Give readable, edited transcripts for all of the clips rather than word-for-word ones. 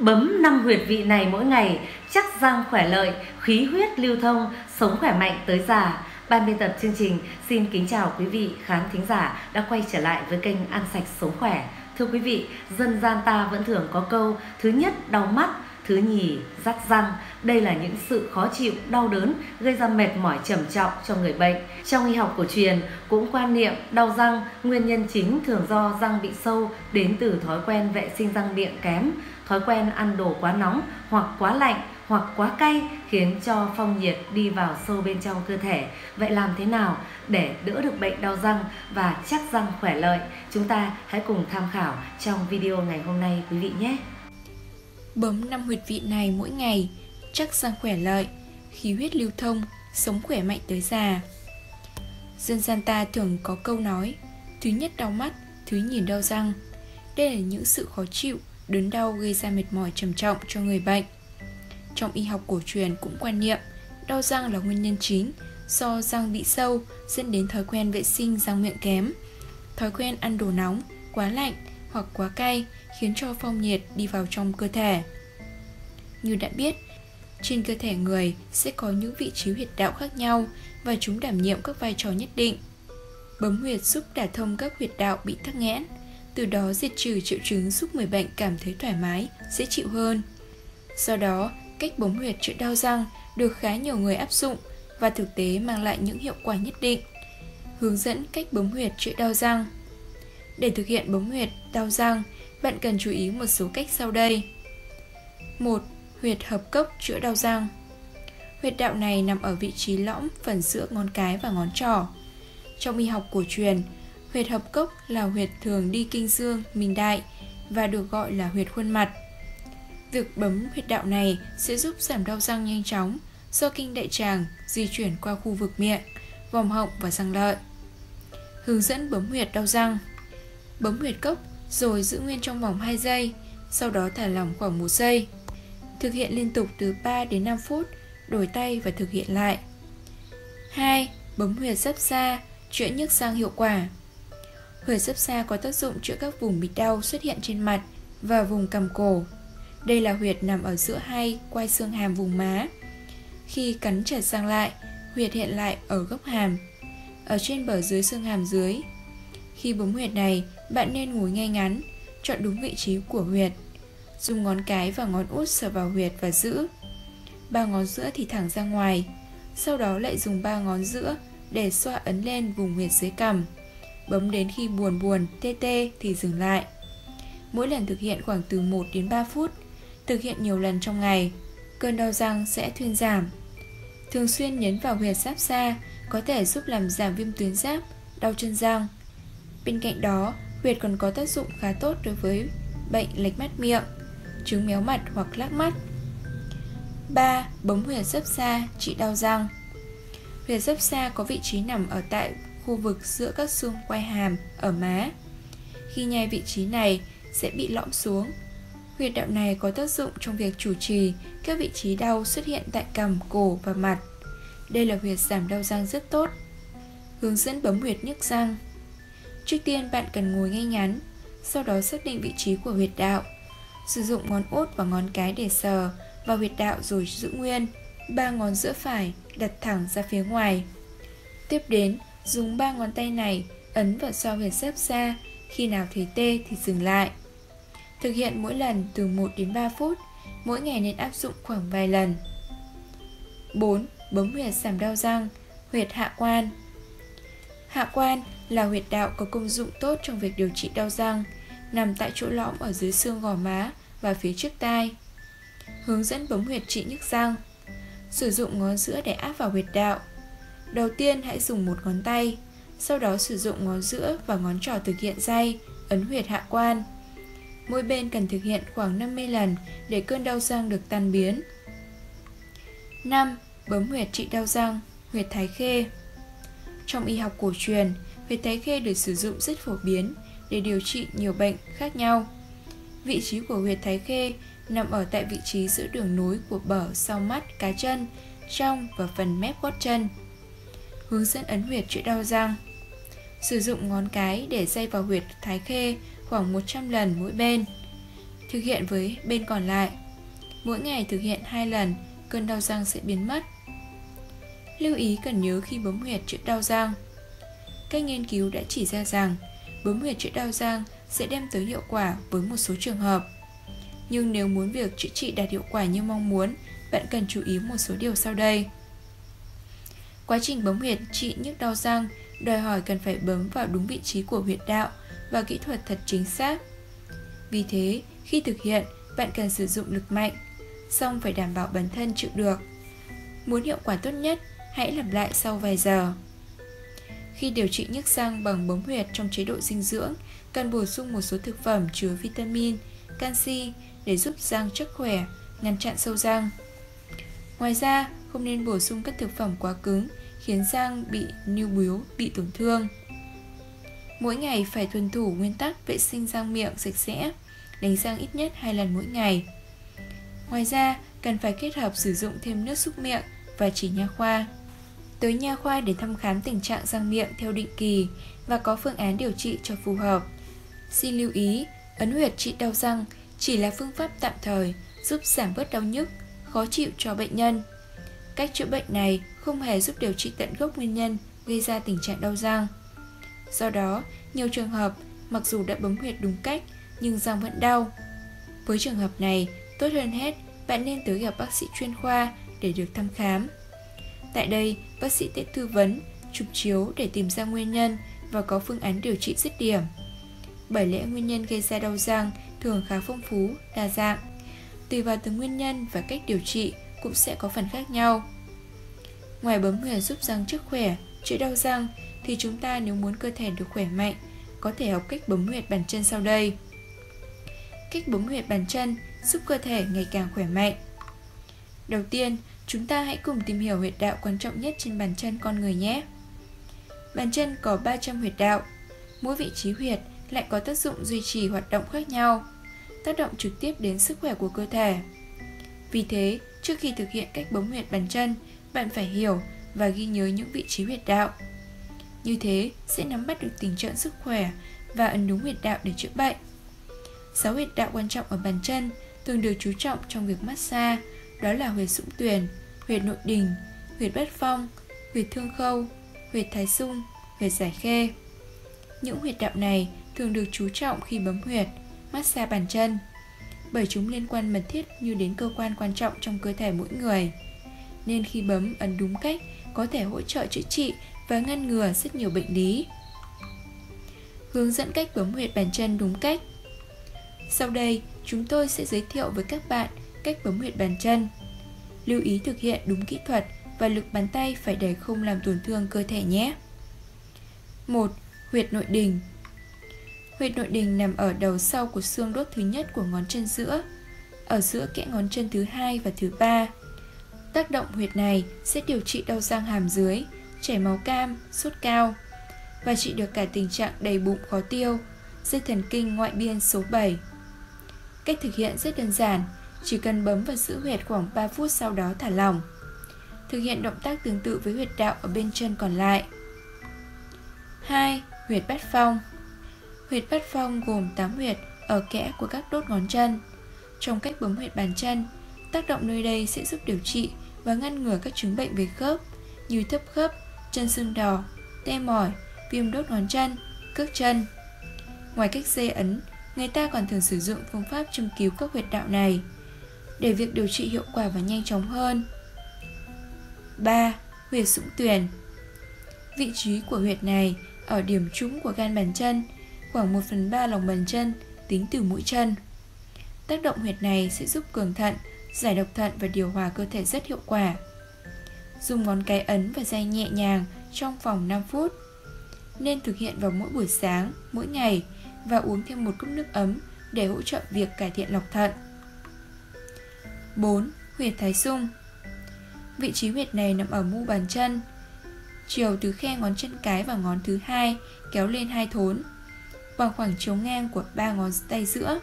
Bấm 5 huyệt vị này mỗi ngày, chắc răng khỏe lợi, khí huyết lưu thông, sống khỏe mạnh tới già. Ban biên tập chương trình xin kính chào quý vị khán thính giả đã quay trở lại với kênh Ăn Sạch Sống Khỏe. Thưa quý vị, dân gian ta vẫn thường có câu thứ nhất đau mắt, thứ nhì rát răng. Đây là những sự khó chịu, đau đớn gây ra mệt mỏi trầm trọng cho người bệnh. Trong y học cổ truyền cũng quan niệm đau răng, nguyên nhân chính thường do răng bị sâu đến từ thói quen vệ sinh răng miệng kém, thói quen ăn đồ quá nóng hoặc quá lạnh hoặc quá cay khiến cho phong nhiệt đi vào sâu bên trong cơ thể. Vậy làm thế nào để đỡ được bệnh đau răng và chắc răng khỏe lợi? Chúng ta hãy cùng tham khảo trong video ngày hôm nay quý vị nhé. Bấm 5 huyệt vị này mỗi ngày, chắc răng khỏe lợi, khí huyết lưu thông, sống khỏe mạnh tới già. Dân gian ta thường có câu nói, thứ nhất đau mắt, thứ nhì đau răng. Đây là những sự khó chịu, đớn đau gây ra mệt mỏi trầm trọng cho người bệnh. Trong y học cổ truyền cũng quan niệm, đau răng là nguyên nhân chính, do răng bị sâu dẫn đến thói quen vệ sinh răng miệng kém, thói quen ăn đồ nóng, quá lạnh hoặc quá cay khiến cho phong nhiệt đi vào trong cơ thể. Như đã biết, trên cơ thể người sẽ có những vị trí huyệt đạo khác nhau và chúng đảm nhiệm các vai trò nhất định. Bấm huyệt giúp đả thông các huyệt đạo bị tắc nghẽn, từ đó diệt trừ triệu chứng giúp người bệnh cảm thấy thoải mái, dễ chịu hơn. Do đó, cách bấm huyệt chữa đau răng được khá nhiều người áp dụng và thực tế mang lại những hiệu quả nhất định. Hướng dẫn cách bấm huyệt chữa đau răng. Để thực hiện bấm huyệt đau răng, bạn cần chú ý một số cách sau đây. 1. Huyệt hợp cốc chữa đau răng. Huyệt đạo này nằm ở vị trí lõm phần giữa ngón cái và ngón trỏ. Trong y học cổ truyền, huyệt hợp cốc là huyệt thường đi kinh dương, minh đại và được gọi là huyệt khuôn mặt. Việc bấm huyệt đạo này sẽ giúp giảm đau răng nhanh chóng do kinh đại tràng di chuyển qua khu vực miệng, vòm họng và răng lợi. Hướng dẫn bấm huyệt đau răng. Bấm huyệt cốc rồi giữ nguyên trong vòng 2 giây, sau đó thả lỏng khoảng 1 giây. Thực hiện liên tục từ 3 đến 5 phút, đổi tay và thực hiện lại. 2. Bấm huyệt giáp xa, chữa nhức răng hiệu quả. Huyệt giáp xa có tác dụng chữa các vùng bị đau xuất hiện trên mặt và vùng cằm cổ. Đây là huyệt nằm ở giữa hai quai xương hàm vùng má. Khi cắn chặt răng lại, huyệt hiện lại ở góc hàm, ở trên bờ dưới xương hàm dưới. Khi bấm huyệt này, bạn nên ngồi ngay ngắn, chọn đúng vị trí của huyệt. Dùng ngón cái và ngón út sờ vào huyệt và giữ. Ba ngón giữa thì thẳng ra ngoài, sau đó lại dùng ba ngón giữa để xoa ấn lên vùng huyệt dưới cằm. Bấm đến khi buồn tê tê thì dừng lại. Mỗi lần thực hiện khoảng từ 1 đến 3 phút, thực hiện nhiều lần trong ngày, cơn đau răng sẽ thuyên giảm. Thường xuyên nhấn vào huyệt giáp xa có thể giúp làm giảm viêm tuyến giáp, đau chân răng. Bên cạnh đó, huyệt còn có tác dụng khá tốt đối với bệnh lệch mắt miệng, chứng méo mặt hoặc lác mắt. 3. Bấm huyệt giáp xa trị đau răng. Huyệt giáp xa có vị trí nằm ở tại khu vực giữa các xương quai hàm ở má. Khi nhai vị trí này sẽ bị lõm xuống. Huyệt đạo này có tác dụng trong việc chủ trì các vị trí đau xuất hiện tại cằm, cổ và mặt. Đây là huyệt giảm đau răng rất tốt. Hướng dẫn bấm huyệt nhức răng. Trước tiên bạn cần ngồi ngay ngắn, sau đó xác định vị trí của huyệt đạo. Sử dụng ngón út và ngón cái để sờ vào huyệt đạo rồi giữ nguyên. Ba ngón giữa phải đặt thẳng ra phía ngoài. Tiếp đến, dùng ba ngón tay này ấn vào xoa huyệt giáp xa, khi nào thấy tê thì dừng lại. Thực hiện mỗi lần từ 1 đến 3 phút, mỗi ngày nên áp dụng khoảng vài lần. 4. Bấm huyệt giảm đau răng, huyệt hạ quan. Hạ quan là huyệt đạo có công dụng tốt trong việc điều trị đau răng, nằm tại chỗ lõm ở dưới xương gò má và phía trước tai. Hướng dẫn bấm huyệt trị nhức răng. Sử dụng ngón giữa để áp vào huyệt đạo. Đầu tiên hãy dùng một ngón tay, sau đó sử dụng ngón giữa và ngón trỏ thực hiện day ấn huyệt hạ quan. Mỗi bên cần thực hiện khoảng 50 lần để cơn đau răng được tan biến. 5. Bấm huyệt trị đau răng, huyệt thái khê. Trong y học cổ truyền, huyệt thái khê được sử dụng rất phổ biến để điều trị nhiều bệnh khác nhau. Vị trí của huyệt thái khê nằm ở tại vị trí giữa đường nối của bở sau mắt, cá chân, trong và phần mép gót chân. Hướng dẫn ấn huyệt chữa đau răng. Sử dụng ngón cái để day vào huyệt thái khê khoảng 100 lần mỗi bên. thực hiện với bên còn lại. Mỗi ngày thực hiện 2 lần, cơn đau răng sẽ biến mất. Lưu ý cần nhớ khi bấm huyệt chữa đau răng. Các nghiên cứu đã chỉ ra rằng bấm huyệt chữa đau răng sẽ đem tới hiệu quả với một số trường hợp. Nhưng nếu muốn việc chữa trị đạt hiệu quả như mong muốn, bạn cần chú ý một số điều sau đây. Quá trình bấm huyệt trị nhức đau răng đòi hỏi cần phải bấm vào đúng vị trí của huyệt đạo và kỹ thuật thật chính xác. Vì thế, khi thực hiện, bạn cần sử dụng lực mạnh, song phải đảm bảo bản thân chịu được. Muốn hiệu quả tốt nhất, hãy lặp lại sau vài giờ. Khi điều trị nhức răng bằng bấm huyệt trong chế độ dinh dưỡng, cần bổ sung một số thực phẩm chứa vitamin, canxi để giúp răng chắc khỏe, ngăn chặn sâu răng. Ngoài ra, không nên bổ sung các thực phẩm quá cứng khiến răng bị niu bướu, bị tổn thương. Mỗi ngày phải tuân thủ nguyên tắc vệ sinh răng miệng sạch sẽ, đánh răng ít nhất 2 lần mỗi ngày. Ngoài ra, cần phải kết hợp sử dụng thêm nước súc miệng và chỉ nha khoa. Tới nha khoa để thăm khám tình trạng răng miệng theo định kỳ và có phương án điều trị cho phù hợp. Xin lưu ý, ấn huyệt trị đau răng chỉ là phương pháp tạm thời giúp giảm bớt đau nhức, khó chịu cho bệnh nhân. Cách chữa bệnh này không hề giúp điều trị tận gốc nguyên nhân gây ra tình trạng đau răng. Do đó, nhiều trường hợp mặc dù đã bấm huyệt đúng cách nhưng răng vẫn đau. Với trường hợp này, tốt hơn hết bạn nên tới gặp bác sĩ chuyên khoa để được thăm khám. Tại đây, bác sĩ sẽ tư vấn, chụp chiếu để tìm ra nguyên nhân và có phương án điều trị dứt điểm. Bởi lẽ nguyên nhân gây ra đau răng thường khá phong phú, đa dạng. Tùy vào từng nguyên nhân và cách điều trị cũng sẽ có phần khác nhau. Ngoài bấm huyệt giúp răng chắc khỏe, chữa đau răng thì chúng ta nếu muốn cơ thể được khỏe mạnh, có thể học cách bấm huyệt bàn chân sau đây. Cách bấm huyệt bàn chân giúp cơ thể ngày càng khỏe mạnh. Đầu tiên, chúng ta hãy cùng tìm hiểu huyệt đạo quan trọng nhất trên bàn chân con người nhé. Bàn chân có 300 huyệt đạo. Mỗi vị trí huyệt lại có tác dụng duy trì hoạt động khác nhau, tác động trực tiếp đến sức khỏe của cơ thể. Vì thế, trước khi thực hiện cách bấm huyệt bàn chân, bạn phải hiểu và ghi nhớ những vị trí huyệt đạo. Như thế sẽ nắm bắt được tình trạng sức khỏe và ấn đúng huyệt đạo để chữa bệnh. 6 huyệt đạo quan trọng ở bàn chân thường được chú trọng trong việc massage, đó là huyệt sũng tuyền, huyệt nội đình, huyệt bát phong, huyệt thương khâu, huyệt thái sung, huyệt giải khê. Những huyệt đạo này thường được chú trọng khi bấm huyệt, massage bàn chân, bởi chúng liên quan mật thiết như đến cơ quan quan trọng trong cơ thể mỗi người. Nên khi bấm ấn đúng cách có thể hỗ trợ chữa trị và ngăn ngừa rất nhiều bệnh lý. Hướng dẫn cách bấm huyệt bàn chân đúng cách. Sau đây, chúng tôi sẽ giới thiệu với các bạn cách bấm huyệt bàn chân. Lưu ý thực hiện đúng kỹ thuật và lực bàn tay phải để không làm tổn thương cơ thể nhé. 1. Huyệt nội đình. Huyệt nội đình nằm ở đầu sau của xương đốt thứ nhất của ngón chân giữa, ở giữa kẽ ngón chân thứ hai và thứ ba. Tác động huyệt này sẽ điều trị đau răng hàm dưới, chảy máu cam, sốt cao và trị được cả tình trạng đầy bụng khó tiêu, dây thần kinh ngoại biên số 7. Cách thực hiện rất đơn giản, chỉ cần bấm và giữ huyệt khoảng 3 phút sau đó thả lỏng. Thực hiện động tác tương tự với huyệt đạo ở bên chân còn lại. 2. Huyệt bát phong. Huyệt bát phong gồm 8 huyệt ở kẽ của các đốt ngón chân. Trong cách bấm huyệt bàn chân, tác động nơi đây sẽ giúp điều trị và ngăn ngừa các chứng bệnh về khớp như thấp khớp, chân sưng đỏ, tê mỏi, viêm đốt ngón chân, cước chân. Ngoài cách dây ấn, người ta còn thường sử dụng phương pháp châm cứu các huyệt đạo này để việc điều trị hiệu quả và nhanh chóng hơn. 3. Huyệt sũng tuyền. Vị trí của huyệt này ở điểm trũng của gan bàn chân, khoảng 1/3 lòng bàn chân tính từ mũi chân. Tác động huyệt này sẽ giúp cường thận, giải độc thận và điều hòa cơ thể rất hiệu quả. Dùng ngón cái ấn và day nhẹ nhàng trong vòng 5 phút. Nên thực hiện vào mỗi buổi sáng, mỗi ngày và uống thêm 1 cốc nước ấm để hỗ trợ việc cải thiện lọc thận. 4. Huyệt thái sung. Vị trí huyệt này nằm ở mu bàn chân, chiều từ khe ngón chân cái và ngón thứ hai kéo lên 2 thốn, bằng khoảng chiều ngang của 3 ngón tay giữa.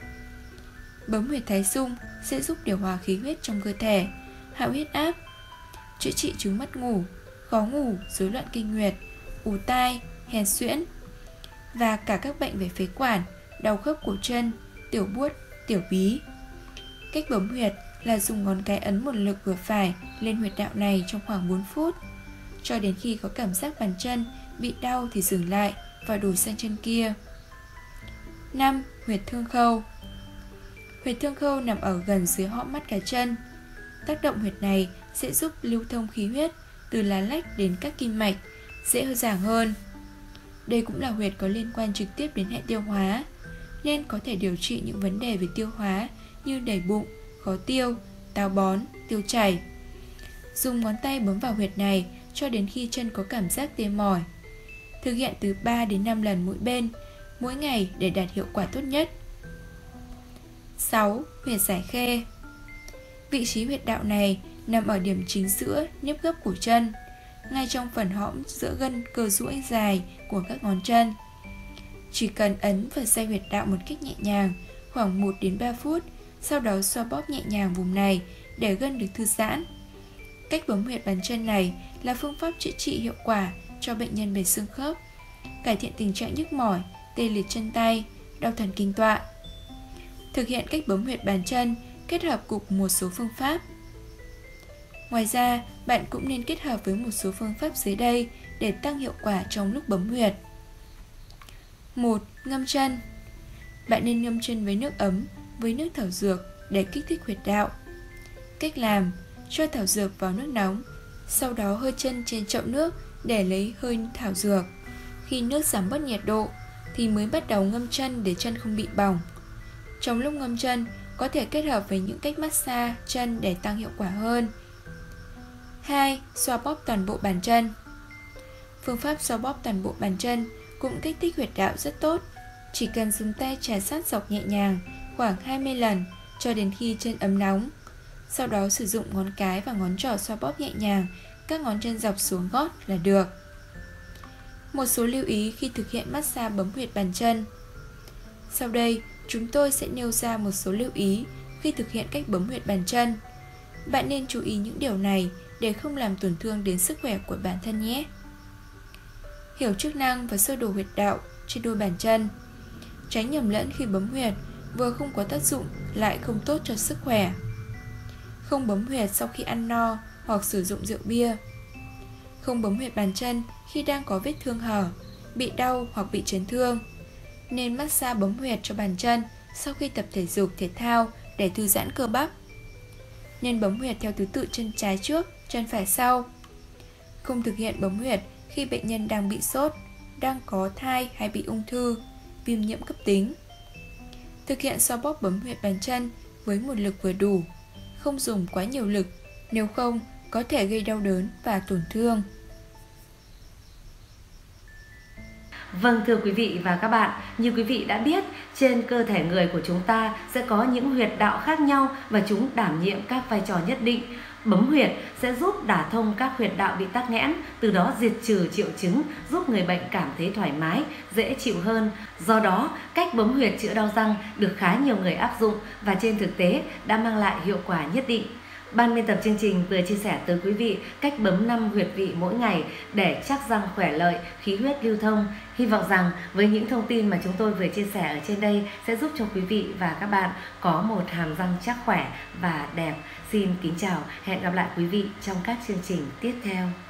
Bấm huyệt thái sung sẽ giúp điều hòa khí huyết trong cơ thể, hạ huyết áp, chữa trị chứng mất ngủ, khó ngủ, rối loạn kinh nguyệt, ù tai, hèn suyễn và cả các bệnh về phế quản, đau khớp cổ chân, tiểu buốt, tiểu bí. Cách bấm huyệt là dùng ngón cái ấn một lực vừa phải lên huyệt đạo này trong khoảng 4 phút, cho đến khi có cảm giác bàn chân bị đau thì dừng lại và đổi sang chân kia. 5. Huyệt thương khâu. Huyệt thương khâu nằm ở gần dưới hõm mắt cá chân. Tác động huyệt này sẽ giúp lưu thông khí huyết từ lá lách đến các kinh mạch dễ dàng hơn. Đây cũng là huyệt có liên quan trực tiếp đến hệ tiêu hóa, nên có thể điều trị những vấn đề về tiêu hóa như đầy bụng, khó tiêu, táo bón, tiêu chảy. Dùng ngón tay bấm vào huyệt này cho đến khi chân có cảm giác tê mỏi. Thực hiện từ 3 đến 5 lần mỗi bên, mỗi ngày để đạt hiệu quả tốt nhất. 6. Huyệt giải khê. Vị trí huyệt đạo này nằm ở điểm chính giữa nhấp gấp cổ chân, ngay trong phần hõm giữa gân cơ duỗi dài của các ngón chân. Chỉ cần ấn và xoay huyệt đạo một cách nhẹ nhàng khoảng 1 đến 3 phút, sau đó xoa bóp nhẹ nhàng vùng này để gân được thư giãn. Cách bấm huyệt bàn chân này là phương pháp chữa trị hiệu quả cho bệnh nhân về xương khớp, cải thiện tình trạng nhức mỏi, tê liệt chân tay, đau thần kinh tọa. Thực hiện cách bấm huyệt bàn chân kết hợp cùng một số phương pháp. Ngoài ra, bạn cũng nên kết hợp với một số phương pháp dưới đây để tăng hiệu quả trong lúc bấm huyệt. 1. Ngâm chân. Bạn nên ngâm chân với nước ấm, với nước thảo dược để kích thích huyệt đạo. Cách làm: cho thảo dược vào nước nóng, sau đó hơi chân trên chậu nước để lấy hơi thảo dược. Khi nước giảm bớt nhiệt độ thì mới bắt đầu ngâm chân để chân không bị bỏng. Trong lúc ngâm chân có thể kết hợp với những cách massage chân để tăng hiệu quả hơn. 2. Xoa bóp toàn bộ bàn chân. Phương pháp xoa bóp toàn bộ bàn chân cũng kích thích huyệt đạo rất tốt. Chỉ cần dùng tay trà sát dọc nhẹ nhàng khoảng 20 lần cho đến khi chân ấm nóng. Sau đó sử dụng ngón cái và ngón trỏ xoa bóp nhẹ nhàng các ngón chân dọc xuống gót là được. Một số lưu ý khi thực hiện massage bấm huyệt bàn chân. Sau đây, chúng tôi sẽ nêu ra một số lưu ý khi thực hiện cách bấm huyệt bàn chân. Bạn nên chú ý những điều này để không làm tổn thương đến sức khỏe của bản thân nhé. Hiểu chức năng và sơ đồ huyệt đạo trên đôi bàn chân. Tránh nhầm lẫn khi bấm huyệt, vừa không có tác dụng lại không tốt cho sức khỏe. Không bấm huyệt sau khi ăn no hoặc sử dụng rượu bia. Không bấm huyệt bàn chân khi đang có vết thương hở, bị đau hoặc bị chấn thương. Nên massage bấm huyệt cho bàn chân sau khi tập thể dục thể thao để thư giãn cơ bắp. Nên bấm huyệt theo thứ tự chân trái trước, chân phải sau. Không thực hiện bấm huyệt khi bệnh nhân đang bị sốt, đang có thai hay bị ung thư, viêm nhiễm cấp tính. Thực hiện xoa bóp bấm huyệt bàn chân với một lực vừa đủ, không dùng quá nhiều lực, nếu không có thể gây đau đớn và tổn thương. Vâng, thưa quý vị và các bạn, như quý vị đã biết, trên cơ thể người của chúng ta sẽ có những huyệt đạo khác nhau và chúng đảm nhiệm các vai trò nhất định. Bấm huyệt sẽ giúp đả thông các huyệt đạo bị tắc nghẽn, từ đó diệt trừ triệu chứng, giúp người bệnh cảm thấy thoải mái, dễ chịu hơn. Do đó, cách bấm huyệt chữa đau răng được khá nhiều người áp dụng và trên thực tế đã mang lại hiệu quả nhất định. Ban biên tập chương trình vừa chia sẻ tới quý vị cách bấm 5 huyệt vị mỗi ngày để chắc răng khỏe lợi, khí huyết lưu thông. Hy vọng rằng với những thông tin mà chúng tôi vừa chia sẻ ở trên đây sẽ giúp cho quý vị và các bạn có một hàm răng chắc khỏe và đẹp. Xin kính chào, hẹn gặp lại quý vị trong các chương trình tiếp theo.